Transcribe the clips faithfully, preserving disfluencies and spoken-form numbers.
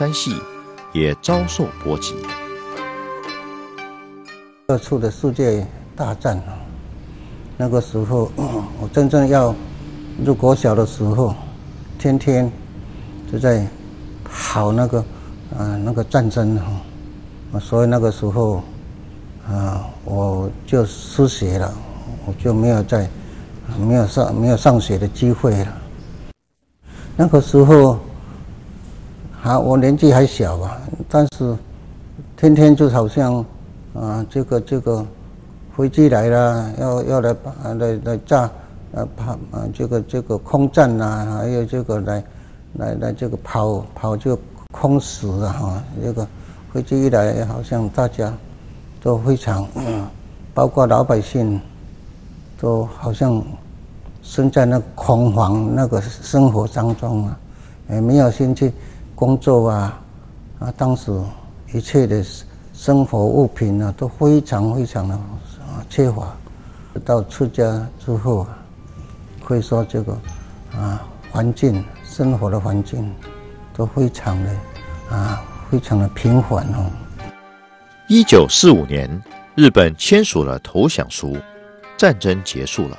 山系也遭受波及。这次的世界大战，那个时候我真正要入国小的时候，天天就在跑那个呃那个战争哈，所以那个时候啊、呃、我就失学了，我就没有在没有上没有上学的机会了。那个时候。 啊，我年纪还小吧，但是天天就好像，啊，这个这个飞机来了，要要来来来炸，呃、啊，跑啊，这个这个空战啊，还有这个来来来这个跑跑这个空死啊，哈，这个飞机一来，好像大家都非常，嗯、包括老百姓，都好像身在那恐慌那个生活当中啊，也没有兴趣。 工作啊，啊，当时一切的生活物品呢、啊，都非常非常的啊缺乏。到出家之后，可以说这个啊环境，生活的环境都非常的啊非常的平缓哦。一九四五年，日本签署了投降书，战争结束了，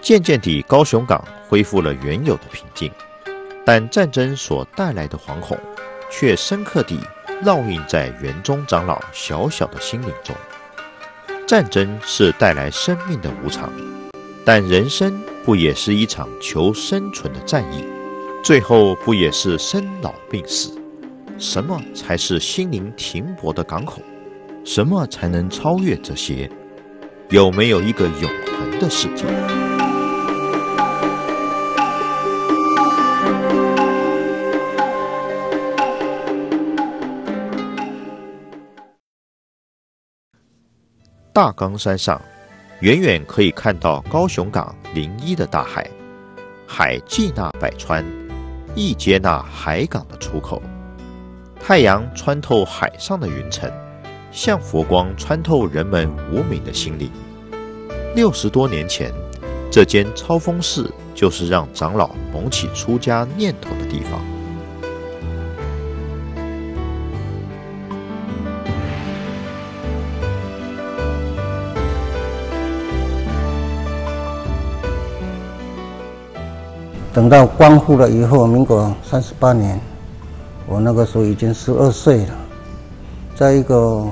渐渐地高雄港恢复了原有的平静。 但战争所带来的惶恐，却深刻地烙印在圆中长老小小的心灵中。战争是带来生命的无常，但人生不也是一场求生存的战役？最后不也是生老病死？什么才是心灵停泊的港口？什么才能超越这些？有没有一个永恒的世界？ 大冈山上，远远可以看到高雄港临沂的大海，海既纳百川，亦接纳海港的出口。太阳穿透海上的云层，像佛光穿透人们无名的心灵。六十多年前，这间超峰寺就是让长老萌起出家念头的地方。 等到光复了以后，民国三十八年，我那个时候已经十二岁了。再一个，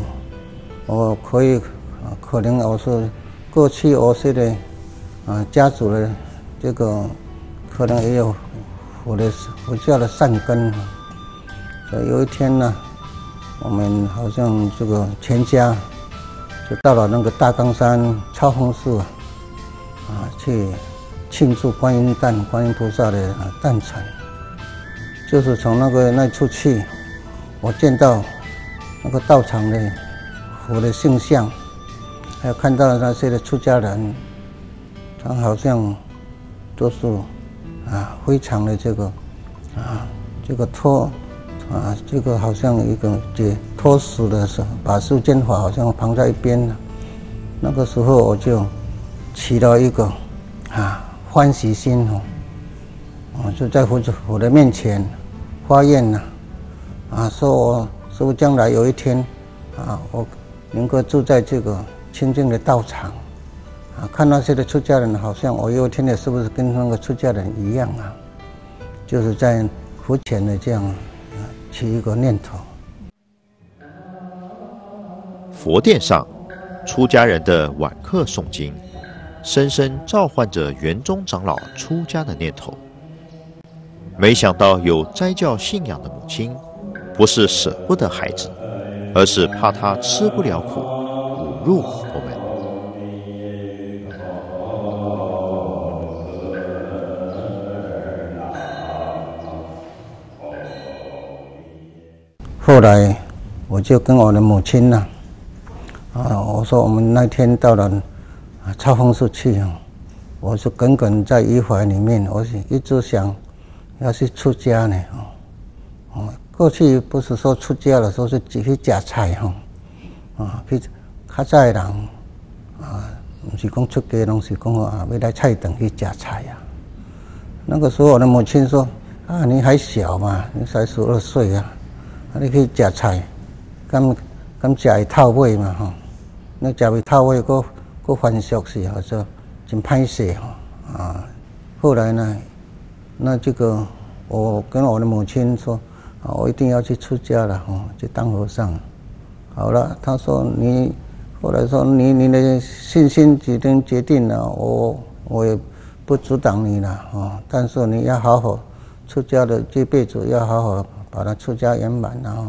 我可以，可能我是过去我是的，啊，家族的这个，可能也有我的佛教的善根。所以有一天呢，我们好像这个全家就到了那个大冈山超峰寺啊，啊去。 庆祝观音诞、观音菩萨的诞辰，就是从那个那出去，我见到那个道场的佛的圣像，还有看到那些的出家人，他好像都是啊，非常的这个啊，这个脱啊，这个好像一个解脱死的时候，把世间法好像放在一边了。那个时候我就起了一个啊。 欢喜心哦，我就在佛佛的面前发愿呐，啊，说我说我将来有一天，啊，我能够住在这个清净的道场，啊，看那些的出家人，好像我有一天也是不是跟那个出家人一样啊？就是在佛前的这样啊，起一个念头。佛殿上，出家人的晚课诵经。 深深召唤着圆中长老出家的念头。没想到有斋教信仰的母亲，不是舍不得孩子，而是怕他吃不了苦，侮辱我们。后来我就跟我的母亲呢、啊，啊，我说我们那天到了。 啊，超峰寺去啊！我是耿耿在于怀里面，我是一直想要去出家呢。哦，过去不是说出家了，说是只去吃菜哈。啊，去较早的人啊，不是讲出家，拢是讲啊，要来菜场去吃菜啊。那个时候我的母亲说：“啊，你还小嘛，你才十二岁啊，你去食菜，敢敢食会透尾嘛吼？你食袂透尾，佫佫翻俗死，或者真歹势吼啊！后来呢，那这个我跟我的母亲说，啊，我一定要去出家了吼，去当和尚。好了，他说你，后来说你你的信心已经决定了，我我也不阻挡你了啊，但是你要好好出家的这辈子要好好。 把他出家圆满，然后，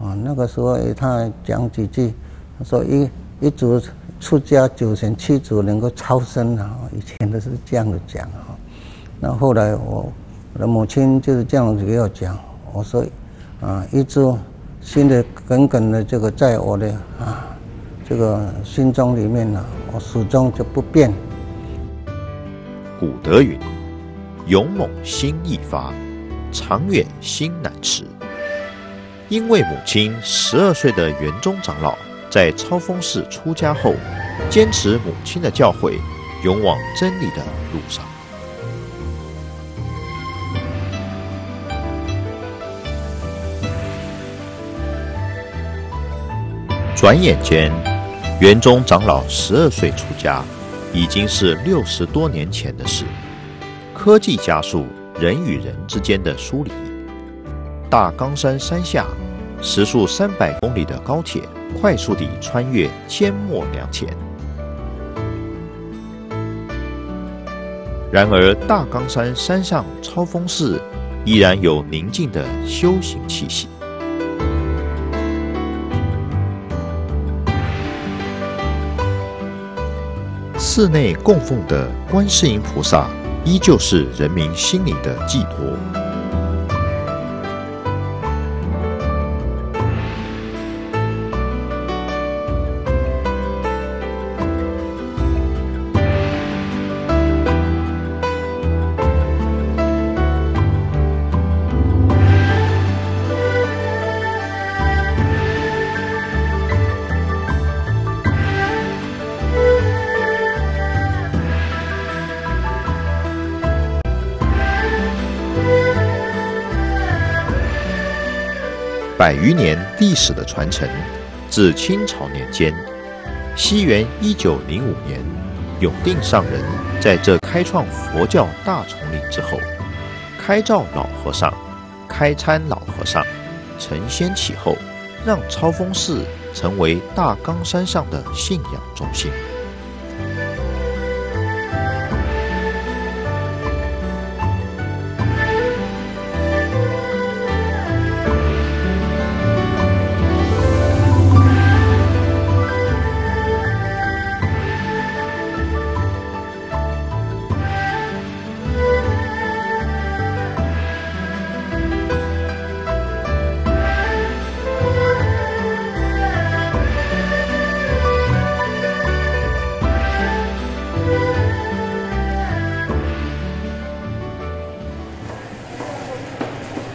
啊，那个时候他讲几句，他说一一族出家九成七族能够超生啊，以前都是这样的讲啊。那后来我我的母亲就是这样子给我讲，我说啊，一直心的耿耿的这个在我的啊这个心中里面呢、啊，我始终就不变。古德云：勇猛心易发。 长远心难持，因为母亲十二岁的圆中长老在超峰寺出家后，坚持母亲的教诲，勇往真理的路上。转眼间，圆中长老十二岁出家，已经是六十多年前的事。科技加速。 人与人之间的疏离，大冈山山下，时速三百公里的高铁快速地穿越阡陌良田。然而，大冈山山上超峰寺依然有宁静的修行气息。寺内供奉的观世音菩萨。 依旧是人民心灵的寄托。百余年历史的传承，自清朝年间，西元一九零五年，永定上人在这开创佛教大丛林之后，开照老和尚、开参老和尚承先启后，让超峰寺成为大冈山上的信仰中心。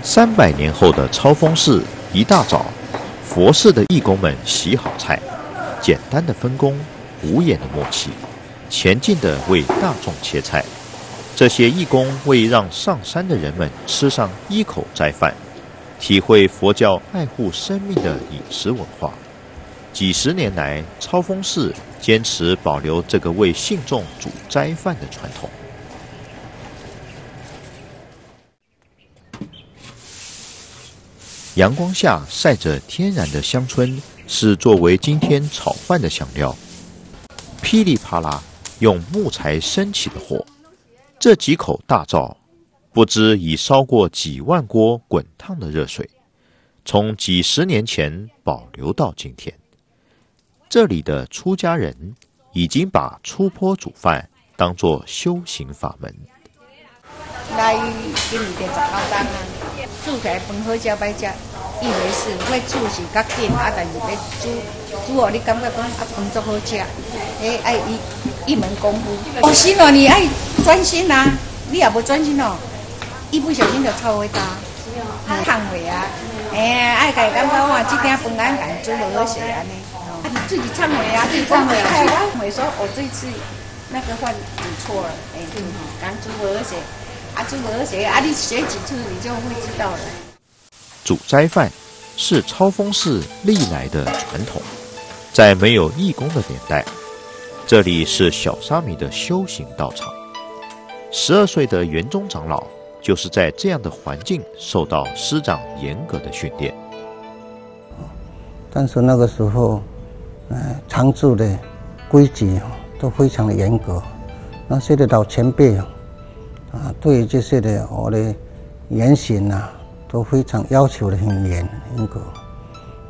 三百年后的超峰寺，一大早，佛寺的义工们洗好菜，简单的分工，无言的默契，前进的为大众切菜。这些义工为让上山的人们吃上一口斋饭，体会佛教爱护生命的饮食文化。几十年来，超峰寺坚持保留这个为信众煮斋饭的传统。 阳光下晒着天然的香椿，是作为今天炒饭的香料。噼里啪啦，用木材升起的火，这几口大灶，不知已烧过几万锅滚烫的热水，从几十年前保留到今天。这里的出家人已经把出坡煮饭当作修行法门。 来给你点杂包单啊！煮起来饭好食歹食，一回事。我煮是较紧，啊，但是要煮煮哦，你感觉讲啊饭足好食，哎，爱一一门功夫。哦，是咯，你爱专心啊，你也无专心哦，一不小心就臭味大，烫味啊，哎，爱家感觉哇，这点饭安安煮落好势安尼。啊，你自己忏悔啊，自己忏悔啊，忏悔说，我这次那个饭煮错了，哎，刚煮落好势。 啊，就我学啊，你学几次你就会知道了。煮斋饭是超峰寺历来的传统。在没有义工的年代，这里是小沙弥的修行道场。十二岁的圆中长老就是在这样的环境受到师长严格的训练。但是那个时候，呃，常住的规矩都非常的严格。那些的老前辈啊，啊，对于这些的我的言行呐、啊，都非常要求的很严严格。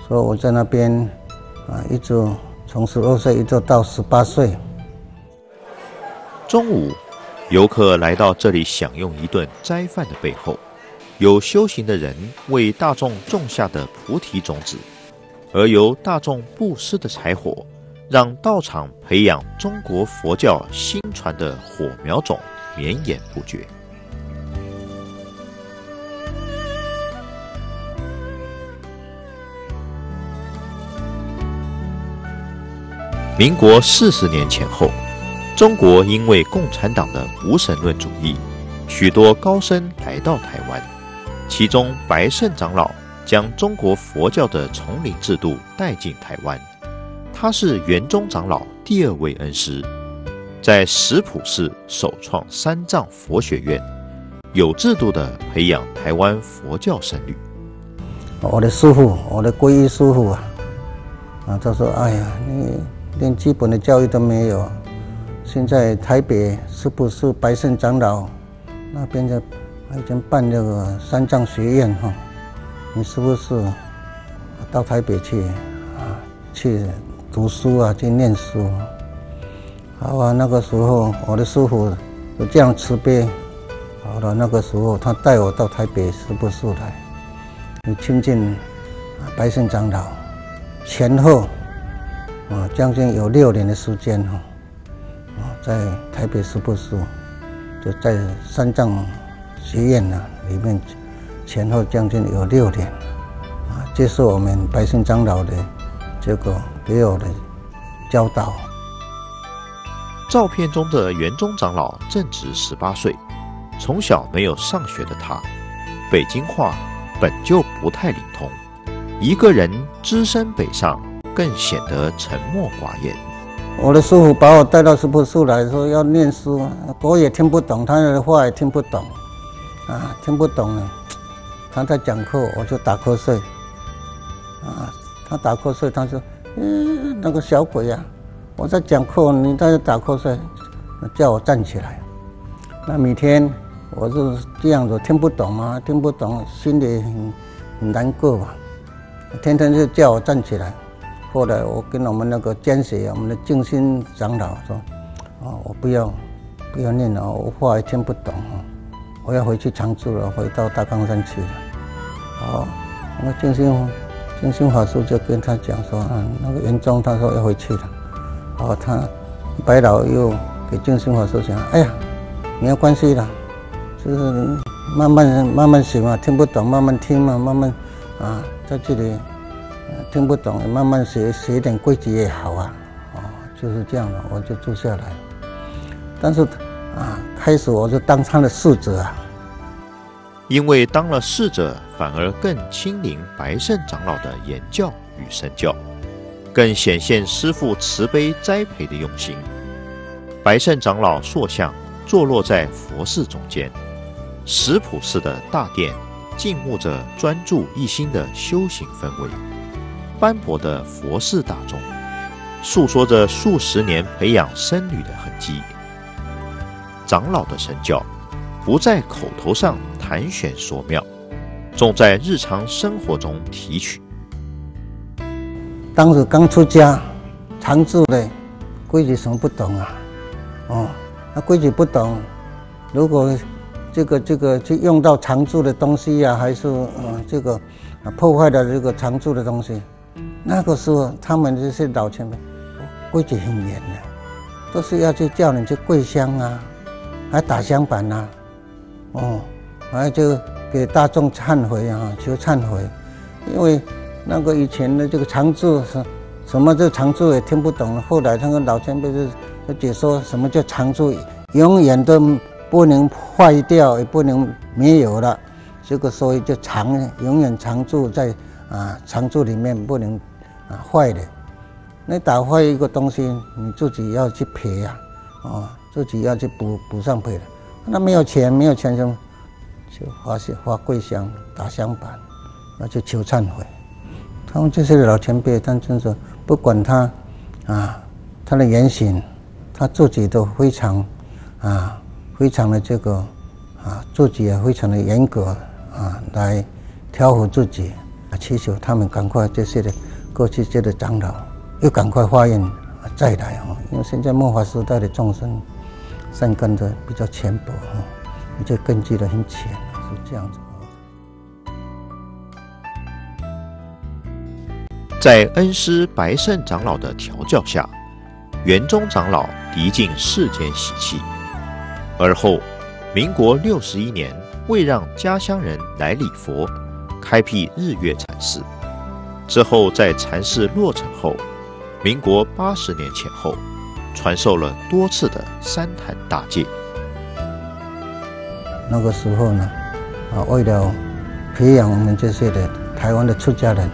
所以我在那边。 啊，一直从十二岁一直到十八岁。中午，游客来到这里享用一顿斋饭的背后，有修行的人为大众种下的菩提种子，而由大众布施的柴火，让道场培养中国佛教新传的火苗种绵延不绝。 民国四十年前后，中国因为共产党的无神论主义，许多高僧来到台湾。其中，白胜长老将中国佛教的丛林制度带进台湾。他是圆中长老第二位恩师，在石浦寺首创三藏佛学院，有制度的培养台湾佛教僧侣。我的师父，我的皈依师父啊，啊，他说：“哎呀，你。” 连基本的教育都没有。现在台北是不是白胜长老那边的已经办这个三藏学院哈？你是不是到台北去啊？去读书啊？去念书？好啊！那个时候我的师父有这样慈悲，好了，那个时候他带我到台北是不是来？你亲近白胜长老前后。 啊，将近有六年的时间哈，啊，在台北师部寺，就在三藏学院呢里面，前后将近有六年，啊，这是我们白胜长老的这个给我的教导。照片中的圆中长老正值十八岁，从小没有上学的他，北京话本就不太灵通，一个人只身北上。 更显得沉默寡言。我的师父把我带到石浦寺来说要念书，我也听不懂，他的话也听不懂，啊，听不懂了。他在讲课，我就打瞌睡。啊，他打瞌睡，他说：“嗯、欸，那个小鬼呀、啊，我在讲课，你在打瞌睡，叫我站起来。”那每天我是这样子，听不懂啊，听不懂，心里很很难过吧。天天就叫我站起来。 后来我跟我们那个监学，我们的静心长老说：“啊，我不要，不要念了，我话也听不懂啊，我要回去常住了，回到大冈山去了。”哦，那静心静心法师就跟他讲说：“啊，那个圆中他说要回去了。”哦，他白老又给静心法师讲：“哎呀，没有关系啦，就是慢慢慢慢学嘛，听不懂慢慢听嘛，慢慢啊，在这里。” 听不懂，慢慢学，学点规矩也好啊。哦，就是这样的，我就住下来。但是，啊，开始我就当上了侍者啊。因为当了侍者，反而更亲临白胜长老的言教与身教，更显现师父慈悲栽培的用心。白胜长老塑像坐落在佛寺中间，石浦寺的大殿静沐着专注一心的修行氛围。 斑驳的佛事大钟，诉说着数十年培养僧侣的痕迹。长老的身教，不在口头上谈玄说妙，重在日常生活中提取。当时刚出家，常住的规矩什么不懂啊？哦，那规矩不懂，如果这个这个去用到常住的东西呀、啊，还是嗯这个啊破坏了这个常住的东西。 那个时候，他们这些老前辈规矩很严的、啊，都是要去叫你去跪香啊，还打香板啊，哦，还就给大众忏悔啊，求忏悔。因为那个以前的这个常住是什么叫常住也听不懂了，后来那个老前辈就就解说什么叫常住，永远都不能坏掉，也不能没有了，结果所以就常永远常住在啊常住里面不能啊坏的。你打坏一个东西，你自己要去赔呀、啊，哦，自己要去补补上赔的。那没有钱，没有钱就就花花跪香打香板，那就求忏悔。他们这些老前辈，但真是不管他啊他的言行，他自己都非常啊非常的这个。 啊，自己也非常的严格啊，来调和自己啊，祈求他们赶快这些的过去这些长老又赶快化验、啊、再来啊、哦，因为现在末法时代的众生善根的比较浅薄啊，这根基的很浅，是这样子。在恩师白胜长老的调教下，圆中长老涤尽世间习气，而后。 民国六十一年，为让家乡人来礼佛，开辟日月禅寺。之后，在禅寺落成后，民国八十年前后，传授了多次的三坛大戒。那个时候呢，啊，为了培养我们这些的台湾的出家人，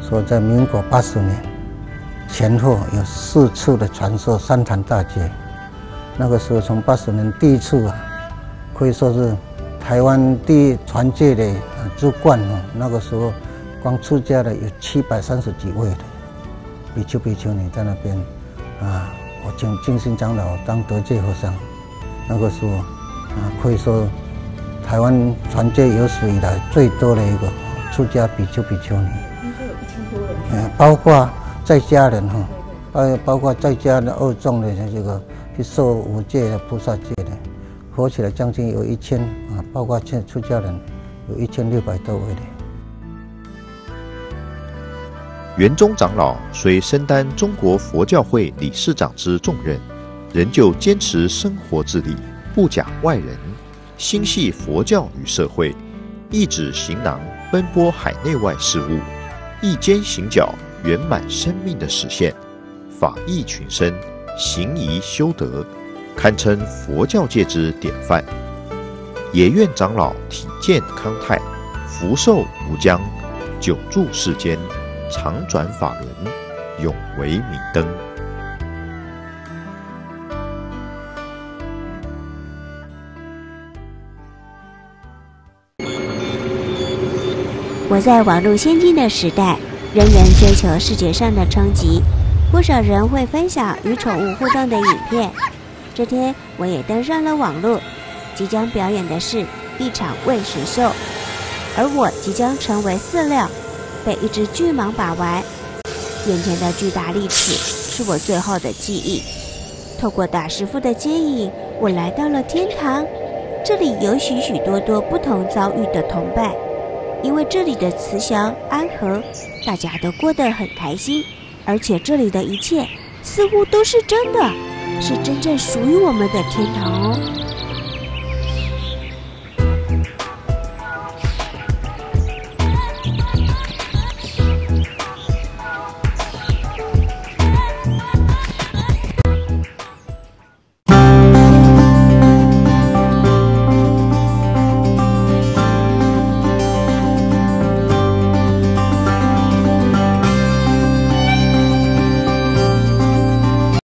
所以在民国八十年前后有四次的传授三坛大戒。那个时候，从八十年第一次啊。 可以说是台湾第一传戒的主冠哦，那个时候光出家的有七百三十几位的比丘、比丘尼在那边啊，我请净心长老当德戒和尚，那个时候啊，可以说台湾传戒有史以来最多的一个出家比丘、比丘尼，应该有一千多人，嗯，包括在家人哈，包包括在家的二众的这个去受五戒的菩萨戒的。 合起来将近有一千啊，包括现在出家人有一千六百多位的。圆中长老虽身担中国佛教会理事长之重任，仍旧坚持生活自理，不假外人，心系佛教与社会，一指行囊奔波海内外事务，一肩行脚圆满生命的实现，法益群生，行仪修德。 堪称佛教界之典范，也愿长老体健康泰，福寿无疆，久住世间，常转法轮，永为明灯。我在网络先进的时代，仍然追求视觉上的冲击，不少人会分享与宠物互动的影片。 这天，我也登上了网络。即将表演的是一场喂食秀，而我即将成为饲料，被一只巨蟒把玩。眼前的巨大利齿是我最后的记忆。透过大师傅的接引，我来到了天堂。这里有许许多多不同遭遇的同伴，因为这里的慈祥安和，大家都过得很开心，而且这里的一切似乎都是真的。 是真正属于我们的天堂哦。